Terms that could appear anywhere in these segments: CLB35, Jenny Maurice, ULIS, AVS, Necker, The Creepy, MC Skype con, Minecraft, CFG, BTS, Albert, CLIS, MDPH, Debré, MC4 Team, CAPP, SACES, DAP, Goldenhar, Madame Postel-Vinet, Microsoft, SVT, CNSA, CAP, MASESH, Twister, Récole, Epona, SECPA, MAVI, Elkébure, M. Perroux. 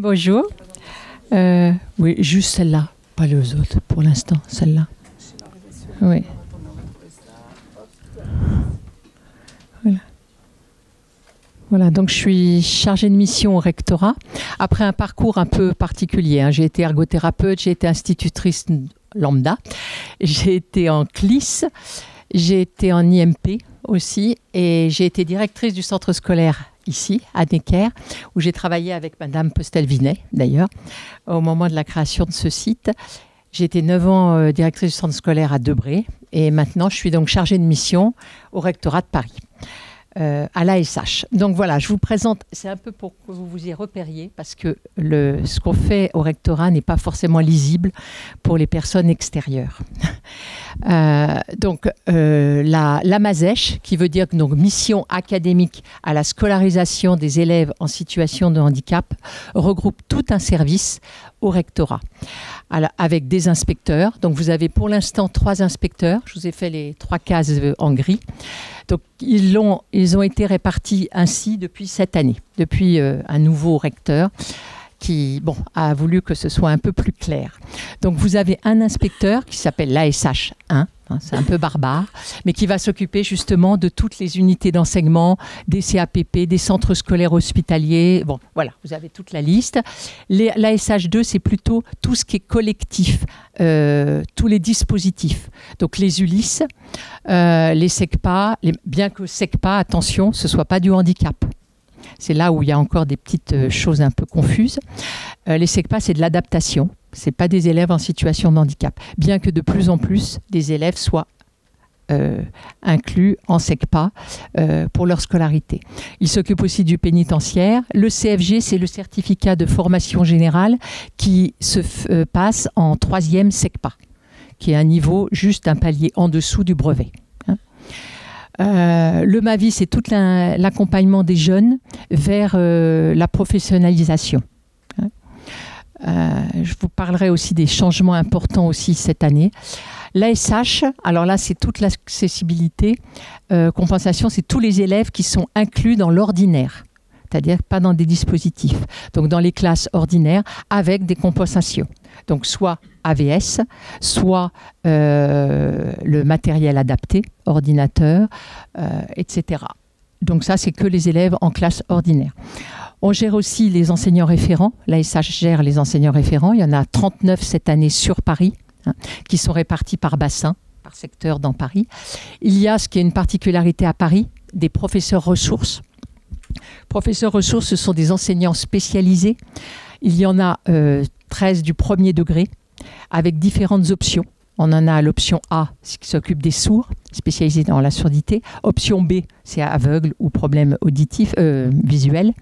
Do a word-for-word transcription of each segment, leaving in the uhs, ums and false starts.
Bonjour. Euh, oui, juste celle-là, pas les autres pour l'instant, celle-là. Oui. Voilà. Voilà, donc je suis chargée de mission au rectorat. Après un parcours un peu particulier, hein. J'ai été ergothérapeute, j'ai été institutrice lambda, j'ai été en C L I S, j'ai été en I M P aussi et j'ai été directrice du centre scolaire ici, à Necker, où j'ai travaillé avec Madame Postel-Vinet, d'ailleurs, au moment de la création de ce site. J'ai été neuf ans euh, directrice du centre scolaire à Debré et maintenant je suis donc chargée de mission au rectorat de Paris, euh, à l'A S H. Donc voilà, je vous présente, c'est un peu pour que vous vous y repériez parce que le, ce qu'on fait au rectorat n'est pas forcément lisible pour les personnes extérieures. euh, donc euh, la, la MASESH, qui veut dire donc, mission académique à la scolarisation des élèves en situation de handicap, regroupe tout un service au rectorat, avec des inspecteurs. Donc vous avez pour l'instant trois inspecteurs. Je vous ai fait les trois cases en gris. Donc ils ont, ils ont été répartis ainsi depuis cette année, depuis euh, un nouveau recteur qui bon, a voulu que ce soit un peu plus clair. Donc vous avez un inspecteur qui s'appelle l'A S H un, hein, c'est un peu barbare, mais qui va s'occuper justement de toutes les unités d'enseignement, des C A P P, des centres scolaires hospitaliers. Bon, voilà, vous avez toute la liste. L'A S H deux, c'est plutôt tout ce qui est collectif, euh, tous les dispositifs. Donc les U L I S, euh, les SECPA, les, bien que SECPA, attention, ce ne soit pas du handicap. C'est là où il y a encore des petites choses un peu confuses. Euh, les SECPA, c'est de l'adaptation. Ce n'est pas des élèves en situation de handicap. Bien que de plus en plus, des élèves soient euh, inclus en SECPA euh, pour leur scolarité. Ils s'occupent aussi du pénitentiaire. Le C F G, c'est le certificat de formation générale qui se euh, passe en troisième SECPA, qui est un niveau juste un palier en dessous du brevet. Hein. Euh, le MAVI, c'est tout l'accompagnement des jeunes vers euh, la professionnalisation. Hein. Euh, je vous parlerai aussi des changements importants aussi cette année. L'A S H, alors là, c'est toute l'accessibilité. Euh, compensation, c'est tous les élèves qui sont inclus dans l'ordinaire, c'est-à-dire pas dans des dispositifs, donc dans les classes ordinaires avec des compensations. Donc soit A V S, soit euh, le matériel adapté, ordinateur, euh, et cetera. Donc ça, c'est que les élèves en classe ordinaire. On gère aussi les enseignants référents. L'A S H gère les enseignants référents. Il y en a trente-neuf cette année sur Paris, hein, qui sont répartis par bassin, par secteur dans Paris. Il y a, ce qui est une particularité à Paris, des professeurs ressources. Professeurs ressources, ce sont des enseignants spécialisés. Il y en a euh, treize du premier degré, avec différentes options. On en a l'option A, qui s'occupe des sourds, spécialisée dans la surdité. Option B, c'est aveugle ou problème auditif, euh, visuel.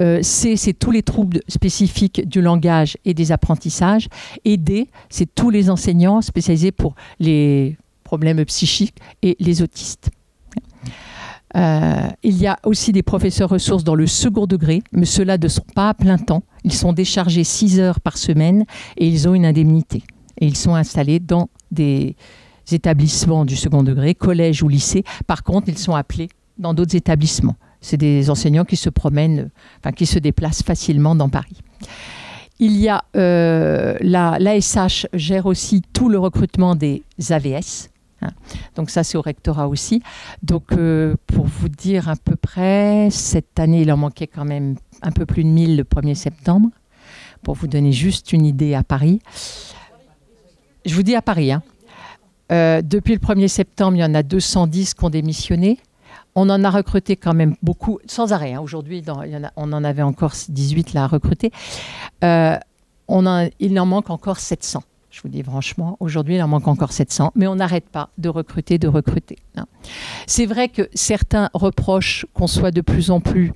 Euh, C, c'est tous les troubles spécifiques du langage et des apprentissages. Et D, c'est tous les enseignants spécialisés pour les problèmes psychiques et les autistes. Euh, il y a aussi des professeurs ressources dans le second degré, mais ceux-là ne sont pas à plein temps. Ils sont déchargés six heures par semaine et ils ont une indemnité. Et ils sont installés dans des établissements du second degré, collège ou lycée. Par contre, ils sont appelés dans d'autres établissements. C'est des enseignants qui se promènent, enfin, qui se déplacent facilement dans Paris. Il y a, euh, la, l'A S H gère aussi tout le recrutement des A V S. Hein. Donc ça, c'est au rectorat aussi. Donc, euh, pour vous dire à peu près, cette année, il en manquait quand même un peu plus de mille le premier septembre. Pour vous donner juste une idée à Paris. Je vous dis à Paris, hein. euh, depuis le premier septembre, il y en a deux cent dix qui ont démissionné. On en a recruté quand même beaucoup, sans arrêt. Hein. Aujourd'hui, dans, il y en a, on en avait encore dix-huit là à recruter. Euh, on en, il en manque encore sept cents. Je vous dis franchement, aujourd'hui, il en manque encore sept cents. Mais on n'arrête pas de recruter, de recruter. Hein. C'est vrai que certains reprochent qu'on soit de plus en plus...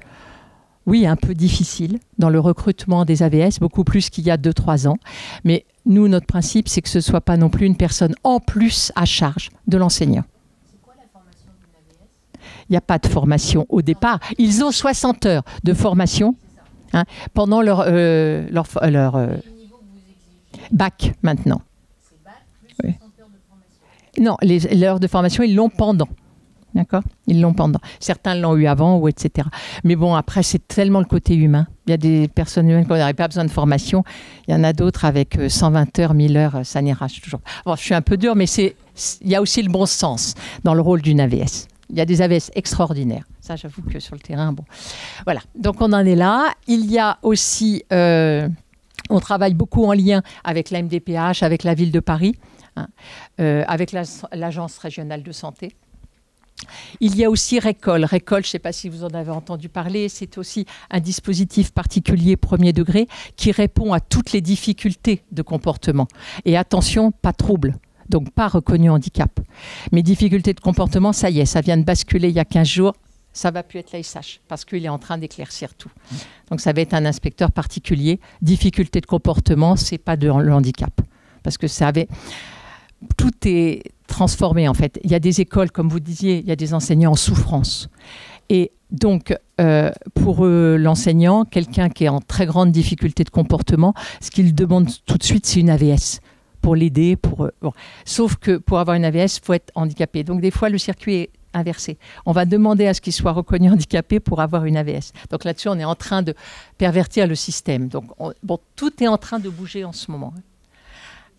Oui, un peu difficile dans le recrutement des A V S, beaucoup plus qu'il y a deux trois ans. Mais nous, notre principe, c'est que ce ne soit pas non plus une personne en plus à charge de l'enseignant. C'est quoi la formation d'une A V S ? Il n'y a pas de formation au départ. Ils ont soixante heures de formation hein, pendant leur, euh, leur, leur euh, bac maintenant. C'est bac plus soixante heures de formation ? Non, les, l'heure de formation, ils l'ont pendant. D'accord? Ils l'ont pendant. Certains l'ont eu avant, ou et cetera. Mais bon, après, c'est tellement le côté humain. Il y a des personnes humaines qui n'auraient pas besoin de formation. Il y en a d'autres avec cent vingt heures, mille heures, ça n'ira toujours. Bon, je suis un peu dure, mais c'est, il y a aussi le bon sens dans le rôle d'une A V S. Il y a des A V S extraordinaires. Ça, j'avoue que sur le terrain, bon. Voilà. Donc, on en est là. Il y a aussi... Euh, on travaille beaucoup en lien avec la M D P H, avec la ville de Paris, hein, euh, avec l'Agence régionale de santé. Il y a aussi Récole. Récole, je ne sais pas si vous en avez entendu parler, c'est aussi un dispositif particulier premier degré qui répond à toutes les difficultés de comportement. Et attention, pas trouble, donc pas reconnu handicap. Mais difficultés de comportement, ça y est, ça vient de basculer il y a quinze jours. Ça ne va plus être l'A S H parce qu'il est en train d'éclaircir tout. Donc ça va être un inspecteur particulier. Difficulté de comportement, ce n'est pas de, le handicap. Parce que ça avait... Tout est transformé en fait. Il y a des écoles, comme vous disiez, il y a des enseignants en souffrance. Et donc, euh, pour eux, l'enseignant, quelqu'un qui est en très grande difficulté de comportement, ce qu'il demande tout de suite, c'est une A V S pour l'aider. Pour, euh, bon. Sauf que pour avoir une A V S, il faut être handicapé. Donc des fois, le circuit est inversé. On va demander à ce qu'il soit reconnu handicapé pour avoir une A V S. Donc là-dessus, on est en train de pervertir le système. Donc on, bon, tout est en train de bouger en ce moment.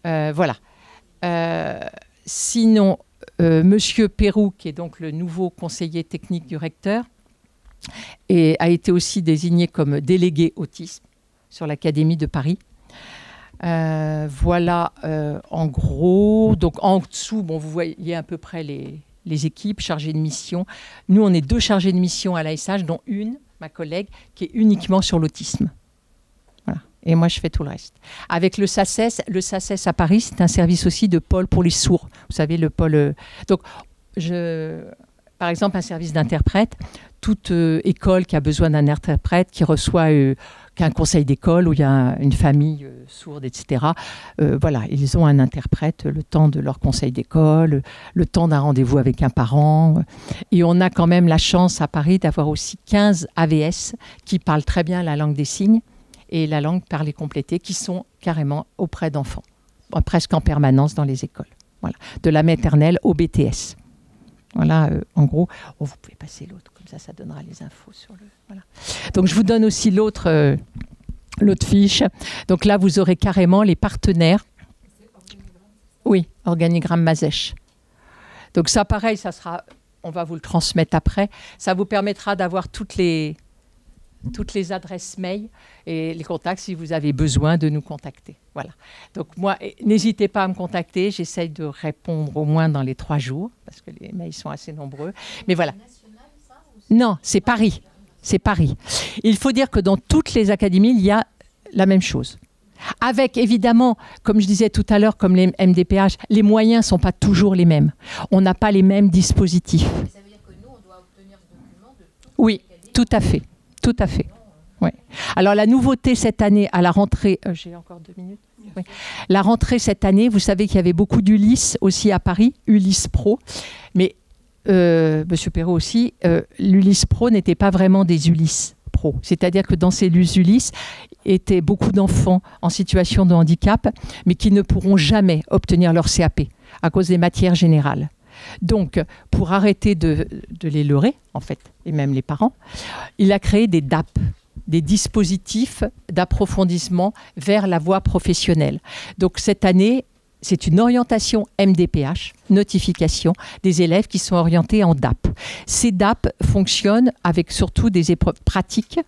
Euh, voilà. Euh, sinon, euh, M. Perroux, qui est donc le nouveau conseiller technique du recteur, et a été aussi désigné comme délégué autisme sur l'Académie de Paris. Euh, voilà, euh, en gros. Donc en dessous, bon, vous voyez à peu près les... les équipes chargées de mission. Nous, on est deux chargées de mission à l'A S H, dont une, ma collègue, qui est uniquement sur l'autisme. Voilà. Et moi, je fais tout le reste. Avec le SACES, le SACES à Paris, c'est un service aussi de pôle pour les sourds. Vous savez, le pôle... Euh... Donc, je... par exemple, un service d'interprète, toute euh, école qui a besoin d'un interprète, qui reçoit euh, qu'un conseil d'école où il y a une famille euh, sourde, et cetera. Euh, voilà, ils ont un interprète le temps de leur conseil d'école, le temps d'un rendez-vous avec un parent. Et on a quand même la chance à Paris d'avoir aussi quinze A V S qui parlent très bien la langue des signes et la langue parlée complétée, qui sont carrément auprès d'enfants, presque en permanence dans les écoles. Voilà, de la maternelle au B T S. Voilà, euh, en gros, oh, vous pouvez passer l'autre, comme ça, ça donnera les infos sur le... Voilà. Donc, je vous donne aussi l'autre euh, l'autre fiche. Donc là, vous aurez carrément les partenaires. Oui, organigramme MASESH. Donc ça, pareil, ça sera... On va vous le transmettre après. Ça vous permettra d'avoir toutes les, toutes les adresses mail et les contacts si vous avez besoin de nous contacter. Voilà. Donc moi, n'hésitez pas à me contacter. J'essaye de répondre au moins dans les trois jours parce que les mails sont assez nombreux. Mais voilà. Non, c'est Paris. C'est Paris. Il faut dire que dans toutes les académies, il y a la même chose. Avec, évidemment, comme je disais tout à l'heure, comme les M D P H, les moyens ne sont pas toujours les mêmes. On n'a pas les mêmes dispositifs. Mais ça veut dire que nous, on doit obtenir ce document de toutes les académies. Oui, tout à fait. Tout à fait. Oui. Alors la nouveauté cette année, à la rentrée, euh, j'ai encore deux minutes. Oui. La rentrée cette année, vous savez qu'il y avait beaucoup d'U L I S aussi à Paris, U L I S Pro, mais euh, M. Perroux aussi, euh, l'U L I S Pro n'était pas vraiment des U L I S Pro. C'est-à-dire que dans ces U L I S étaient beaucoup d'enfants en situation de handicap, mais qui ne pourront jamais obtenir leur C A P à cause des matières générales. Donc, pour arrêter de, de les leurrer, en fait, et même les parents, il a créé des D A P, des dispositifs d'approfondissement vers la voie professionnelle. Donc, cette année, c'est une orientation M D P H, notification, des élèves qui sont orientés en D A P. Ces D A P fonctionnent avec surtout des épreuves pratiques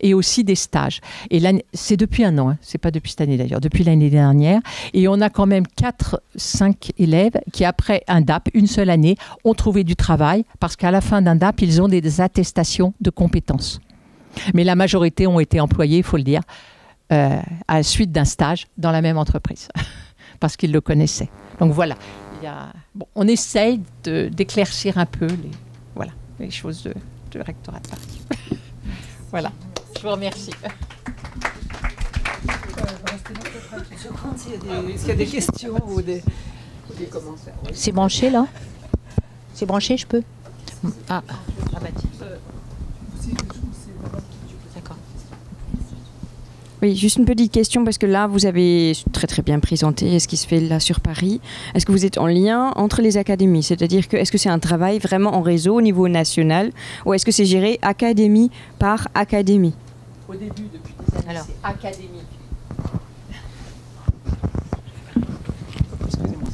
et aussi des stages. Et c'est depuis un an, hein, c'est pas depuis cette année d'ailleurs, depuis l'année dernière. Et on a quand même quatre cinq élèves qui, après un D A P, une seule année, ont trouvé du travail parce qu'à la fin d'un D A P, ils ont des attestations de compétences. Mais la majorité ont été employés, il faut le dire, euh, à la suite d'un stage dans la même entreprise. Parce qu'ils le connaissaient. Donc voilà, il y a... bon, on essaye d'éclaircir un peu les, voilà, les choses de, de rectorat de Paris. Voilà, je vous remercie. Est-ce qu'il y a des questions ou des, des commentaires? C'est branché là? C'est branché, je peux? Ah, ah bah tiens. D'accord. Oui, juste une petite question, parce que là, vous avez très très bien présenté ce qui se fait là sur Paris. Est-ce que vous êtes en lien entre les académies? C'est-à-dire que, est-ce que c'est un travail vraiment en réseau au niveau national, ou est-ce que c'est géré académie par académie? Au début, depuis des années, c'est académique.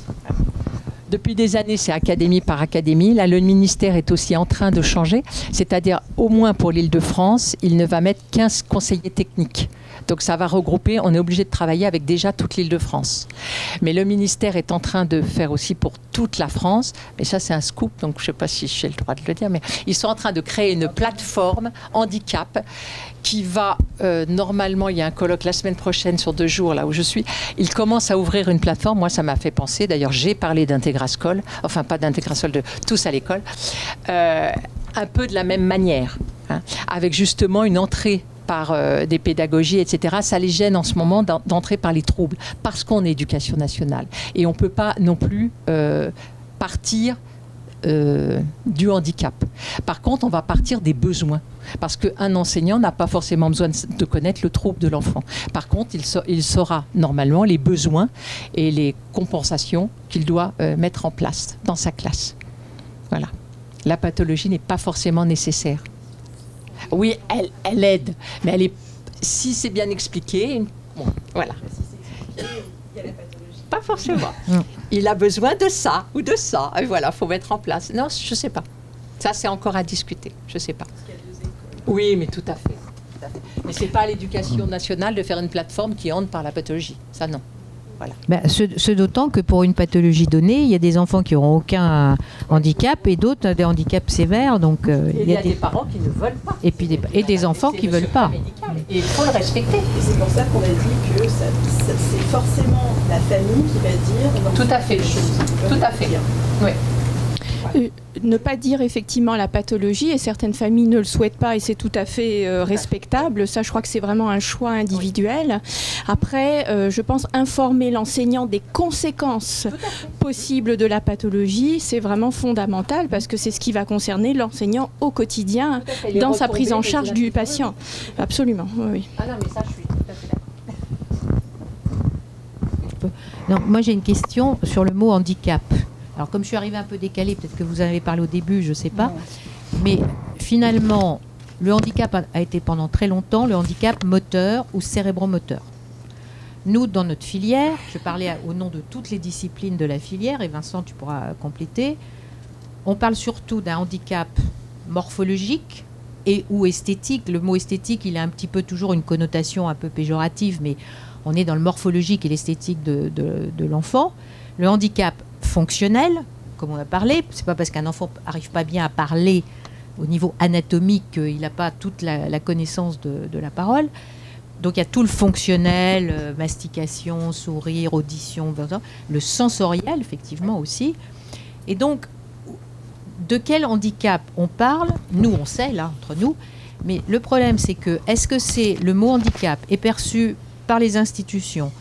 Depuis des années, c'est académie par académie. Là, le ministère est aussi en train de changer. C'est-à-dire, au moins pour l'Île-de-France, il ne va mettre quinze conseillers techniques. Donc, ça va regrouper. On est obligé de travailler avec déjà toute l'Île-de-France. Mais le ministère est en train de faire aussi pour toute la France. Mais ça, c'est un scoop. Donc, je ne sais pas si j'ai le droit de le dire. Mais ils sont en train de créer une plateforme handicap qui va, euh, normalement, il y a un colloque la semaine prochaine sur deux jours, là où je suis. Ils commencent à ouvrir une plateforme. Moi, ça m'a fait penser. D'ailleurs, j'ai parlé d'Intégrascol. Enfin, pas d'Intégrascol, de tous à l'école. Euh, un peu de la même manière. Hein, avec justement une entrée par euh, des pédagogies, et cetera. Ça les gêne en ce moment d'entrer par les troubles, parce qu'on est éducation nationale. Et on ne peut pas non plus euh, partir euh, du handicap. Par contre, on va partir des besoins. Parce qu'un enseignant n'a pas forcément besoin de, de connaître le trouble de l'enfant. Par contre, il, sa il saura normalement les besoins et les compensations qu'il doit euh, mettre en place dans sa classe. Voilà. La pathologie n'est pas forcément nécessaire. Oui, elle, elle aide, mais elle est, si c'est bien expliqué, bon, voilà. Si c'est expliqué, il y a la pathologie. Pas forcément. Il a besoin de ça ou de ça. Et voilà, faut mettre en place. Non, je sais pas. Ça, c'est encore à discuter. Je sais pas. Parce qu'il y a deux écoles. Oui, mais tout à fait. Tout à fait. Mais c'est pas à l'éducation nationale de faire une plateforme qui entre par la pathologie. Ça, non. Voilà. Ben, ce, ce d'autant que pour une pathologie donnée, il y a des enfants qui n'auront aucun handicap et d'autres des handicaps sévères. Donc, euh, il y, y a des... des parents qui ne veulent pas. Et, puis des... et des enfants qui ne veulent pas. Médical. Et il faut le respecter. Et c'est pour ça qu'on a dit que c'est forcément la famille qui va dire... Tout à fait. Tout à fait. Oui. Euh, ne pas dire effectivement la pathologie, et certaines familles ne le souhaitent pas et c'est tout à fait euh, respectable. Ça, je crois que c'est vraiment un choix individuel. Oui. Après, euh, je pense informer l'enseignant des conséquences possibles de la pathologie, c'est vraiment fondamental parce que c'est ce qui va concerner l'enseignant au quotidien dans sa prise en charge du patient. Absolument, oui. Ah non, mais ça, je suis tout à fait d'accord. Non, moi, j'ai une question sur le mot handicap. Alors, comme je suis arrivée un peu décalée, peut-être que vous en avez parlé au début, je ne sais pas. Mais finalement, le handicap a été pendant très longtemps le handicap moteur ou cérébromoteur. Nous, dans notre filière, je parlais au nom de toutes les disciplines de la filière, et Vincent, tu pourras compléter, on parle surtout d'un handicap morphologique et ou esthétique. Le mot esthétique, il a un petit peu toujours une connotation un peu péjorative, mais on est dans le morphologique et l'esthétique de, de, de l'enfant. Le handicap fonctionnel, comme on a parlé, c'est pas parce qu'un enfant n'arrive pas bien à parler au niveau anatomique qu'il n'a pas toute la, la connaissance de, de la parole. Donc il y a tout le fonctionnel, euh, mastication, sourire, audition, le sensoriel effectivement aussi. Et donc, de quel handicap on parle? Nous, on sait là, entre nous, mais le problème c'est que, est-ce que c'est le mot handicap est perçu par les institutions,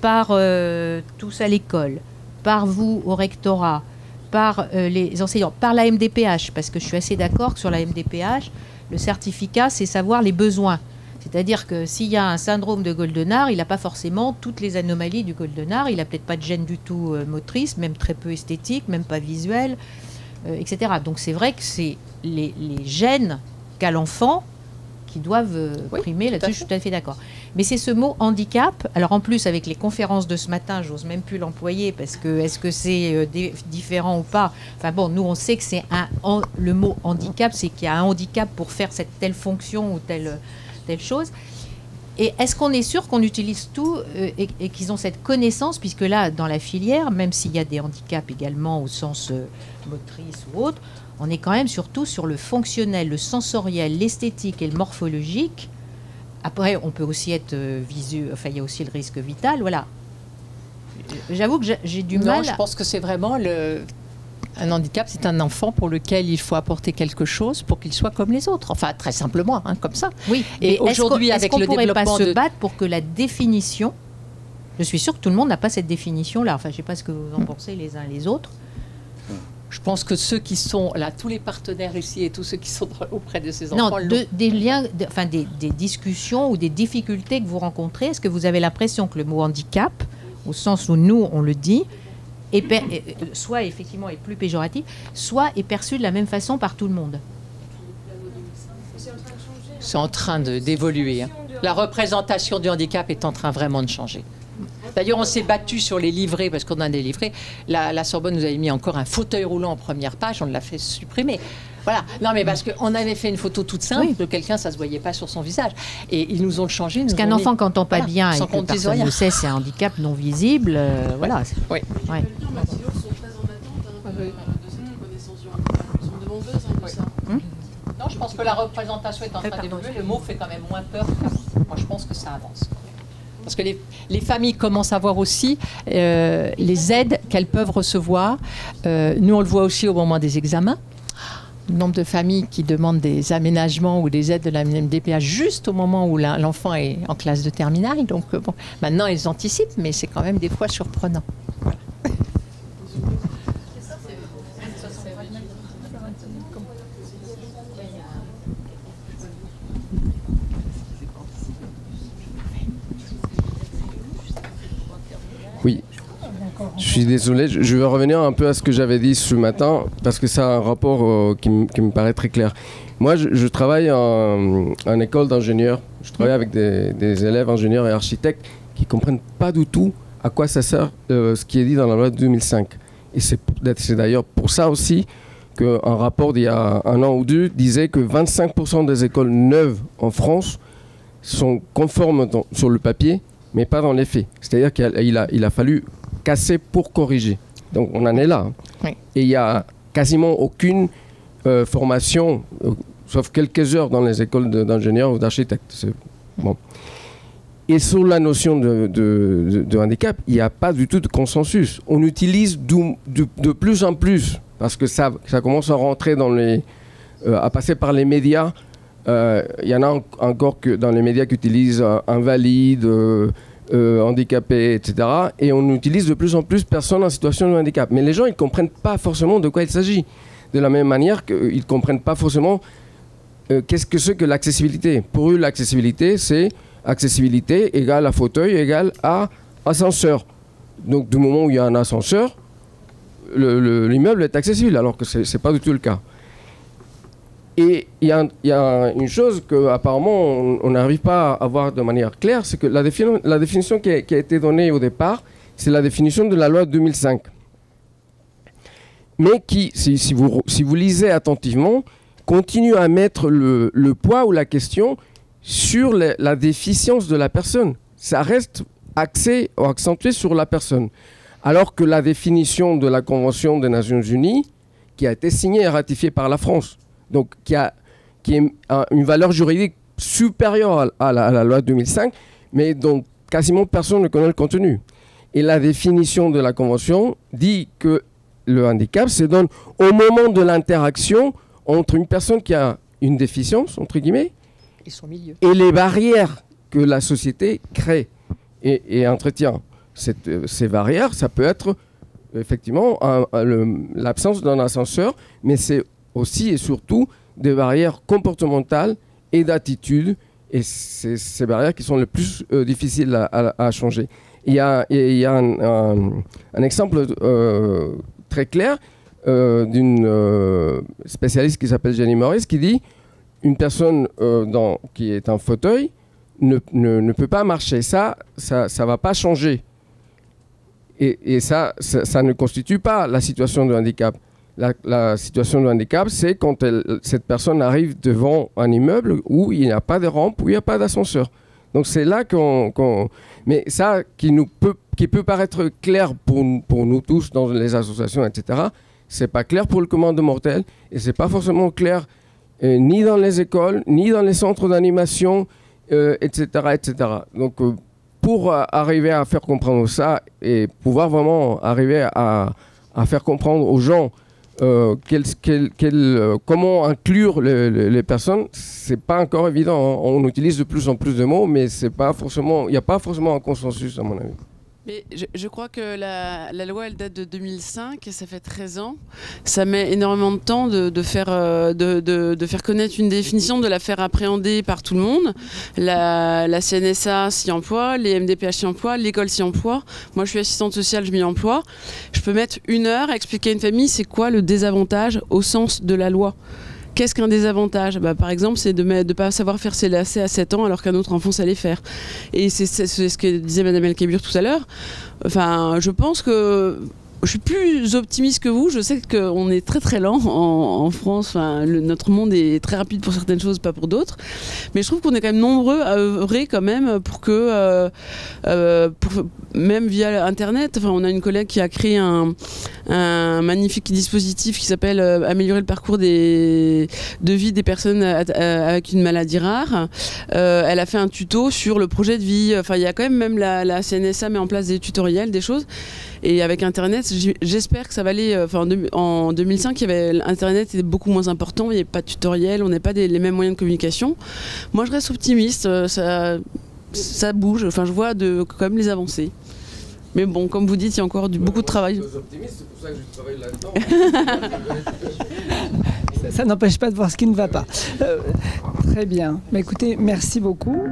par euh, tous à l'école, par vous au rectorat, par euh, les enseignants, par la M D P H, parce que je suis assez d'accord que sur la M D P H, le certificat, c'est savoir les besoins. C'est-à-dire que s'il y a un syndrome de Goldenhar, il n'a pas forcément toutes les anomalies du Goldenhar, il n'a peut-être pas de gène du tout euh, motrice, même très peu esthétique, même pas visuel, euh, et cetera. Donc c'est vrai que c'est les, les gènes qu'a l'enfant qui doivent euh, oui, primer là-dessus, je suis tout à fait d'accord. Mais c'est ce mot handicap. Alors en plus, avec les conférences de ce matin, j'ose même plus l'employer parce que est-ce que c'est euh, différent ou pas? Enfin bon, nous on sait que c'est un en, le mot handicap, c'est qu'il y a un handicap pour faire cette telle fonction ou telle telle chose. Et est-ce qu'on est sûr qu'on utilise tout euh, et, et qu'ils ont cette connaissance, puisque là, dans la filière, même s'il y a des handicaps également au sens euh, motrice ou autre, on est quand même surtout sur le fonctionnel, le sensoriel, l'esthétique et le morphologique. Après, on peut aussi être visu, enfin, il y a aussi le risque vital, voilà. J'avoue que j'ai du non, mal... Non, je pense que c'est vraiment le... Un handicap, c'est un enfant pour lequel il faut apporter quelque chose pour qu'il soit comme les autres. Enfin, très simplement, hein, comme ça. Oui, et aujourd'hui, avec le développement... Est-ce qu'on ne pourrait pas de... se battre pour que la définition... Je suis sûre que tout le monde n'a pas cette définition-là. Enfin, je ne sais pas ce que vous en pensez les uns les autres. Je pense que ceux qui sont là, tous les partenaires ici et tous ceux qui sont auprès de ces enfants... Non, de, des liens, de, enfin des, des discussions ou des difficultés que vous rencontrez, est-ce que vous avez l'impression que le mot handicap, au sens où nous, on le dit, est per, soit effectivement est plus péjoratif, soit est perçu de la même façon par tout le monde? C'est en train d'évoluer. Hein. La représentation du handicap est en train vraiment de changer. D'ailleurs, on s'est battu sur les livrets, parce qu'on a des livrets. La, la Sorbonne nous avait mis encore un fauteuil roulant en première page, on l'a fait supprimer. Voilà. Non, mais parce qu'on avait fait une photo toute simple oui. de quelqu'un, ça ne se voyait pas sur son visage. Et ils nous ont changé. Nous parce qu'un enfant, mis... quand on pas voilà, bien, sans et que personne ne sait, c'est un handicap non visible. Euh, voilà. Oui. Ouais. Non, je pense que la représentation est en train d'évoluer. Le mot fait quand même moins peur qu'avant. Moi, je pense que ça avance. Parce que les, les familles commencent à voir aussi euh, les aides qu'elles peuvent recevoir. Euh, nous, on le voit aussi au moment des examens. Le nombre de familles qui demandent des aménagements ou des aides de la M D P H juste au moment où l'enfant est en classe de terminale. Donc, euh, bon, maintenant, ils anticipent, mais c'est quand même des fois surprenant. Voilà. Oui, je suis désolé, je vais revenir un peu à ce que j'avais dit ce matin, parce que ça a un rapport euh, qui, qui me paraît très clair. Moi, je, je travaille en, en école d'ingénieurs, je travaille avec des, des élèves ingénieurs et architectes qui ne comprennent pas du tout à quoi ça sert euh, ce qui est dit dans la loi de deux mille cinq. Et c'est d'ailleurs pour ça aussi qu'un rapport d'il y a un an ou deux disait que vingt-cinq pour cent des écoles neuves en France sont conformes dans, sur le papier, mais pas dans les faits. C'est-à-dire qu'il a, il a fallu casser pour corriger. Donc on en est là. Oui. Et il n'y a quasiment aucune euh, formation, euh, sauf quelques heures dans les écoles d'ingénieurs ou d'architectes. Bon. Et sur la notion de, de, de, de handicap, il n'y a pas du tout de consensus. On utilise du, du, de plus en plus, parce que ça, ça commence à rentrer dans les... Euh, à passer par les médias. Il euh, y en a en, encore que dans les médias qui utilisent euh, invalide, euh, euh, handicapé, et cetera. Et on utilise de plus en plus personnes en situation de handicap. Mais les gens, ils ne comprennent pas forcément de quoi il s'agit. De la même manière qu'ils ne comprennent pas forcément euh, qu'est-ce que c'est que l'accessibilité. Pour eux, l'accessibilité, c'est accessibilité égale à fauteuil égale à ascenseur. Donc du moment où il y a un ascenseur, l'immeuble est accessible, alors que ce n'est pas du tout le cas. Et il y, y a une chose qu'apparemment on n'arrive pas à voir de manière claire, c'est que la, défi la définition qui a, qui a été donnée au départ, c'est la définition de la loi deux mille cinq. Mais qui, si, si, vous, si vous lisez attentivement, continue à mettre le, le poids ou la question sur les, la déficience de la personne. Ça reste axé ou accentué sur la personne. Alors que la définition de la Convention des Nations Unies, qui a été signée et ratifiée par la France, donc qui a, qui a une valeur juridique supérieure à la, à la loi deux mille cinq, mais dont quasiment personne ne connaît le contenu. Et la définition de la Convention dit que le handicap se donne au moment de l'interaction entre une personne qui a une déficience, entre guillemets, et son milieu, et les barrières que la société crée et, et entretient. Cette, ces barrières, ça peut être effectivement l'absence d'un ascenseur, mais c'est aussi et surtout des barrières comportementales et d'attitude, et c'est ces barrières qui sont les plus euh, difficiles à, à, à changer. Il y a, il y a un, un, un exemple euh, très clair euh, d'une euh, spécialiste qui s'appelle Jenny Maurice qui dit une personne euh, dans, qui est en fauteuil ne, ne, ne peut pas marcher, ça, ça ne va pas changer. Et, et ça, ça, ça ne constitue pas la situation de handicap. La, la situation de handicap, c'est quand elle, cette personne arrive devant un immeuble où il n'y a pas de rampe, où il n'y a pas d'ascenseur. Donc c'est là qu'on... qu'on... Mais ça, qui, nous peut, qui peut paraître clair pour, pour nous tous dans les associations, et cetera, c'est pas clair pour le commun des mortels, et c'est pas forcément clair euh, ni dans les écoles, ni dans les centres d'animation, euh, et cetera, et cetera. Donc euh, pour euh, arriver à faire comprendre ça, et pouvoir vraiment arriver à, à faire comprendre aux gens Euh, quel, quel, quel, euh, comment inclure le, le, les personnes, c'est pas encore évident. Hein. On utilise de plus en plus de mots, mais c'est pas forcément, il n'y a pas forcément un consensus à mon avis. Mais je, je crois que la, la loi, elle date de deux mille cinq et ça fait treize ans. Ça met énormément de temps de, de, faire, de, de, de faire connaître une définition, de la faire appréhender par tout le monde. La, la C N S A s'y emploie, les M D P H s'y emploient, l'école s'y emploie. Moi, je suis assistante sociale, je m'y emploie. Je peux mettre une heure à expliquer à une famille c'est quoi le désavantage au sens de la loi. Qu'est-ce qu'un désavantage? Bah, par exemple, c'est de ne pas savoir faire ses lacets à sept ans alors qu'un autre enfant sait les faire. Et c'est ce que disait Madame Elkébure tout à l'heure. Enfin, je pense que... Je suis plus optimiste que vous. Je sais qu'on est très très lent en, en France. Enfin, le, notre monde est très rapide pour certaines choses, pas pour d'autres. Mais je trouve qu'on est quand même nombreux à œuvrer quand même pour que, euh, euh, pour, même via Internet. Enfin, on a une collègue qui a créé un, un magnifique dispositif qui s'appelle euh, améliorer le parcours des, de vie des personnes à, à, avec une maladie rare. Euh, elle a fait un tuto sur le projet de vie. Enfin, il y a quand même même la, la C N S A met en place des tutoriels, des choses. Et avec Internet, j'espère que ça va aller. Enfin, en deux mille cinq, il y avait, Internet était beaucoup moins important, il n'y avait pas de tutoriel, on n'avait pas des, les mêmes moyens de communication. Moi, je reste optimiste, ça, ça bouge, enfin, je vois de, quand même les avancées. Mais bon, comme vous dites, il y a encore du, beaucoup de travail. Je suis optimiste, c'est pour ça que je travaille là-dedans. Ça, ça n'empêche pas de voir ce qui ne va pas. Euh, très bien. Mais écoutez, merci beaucoup.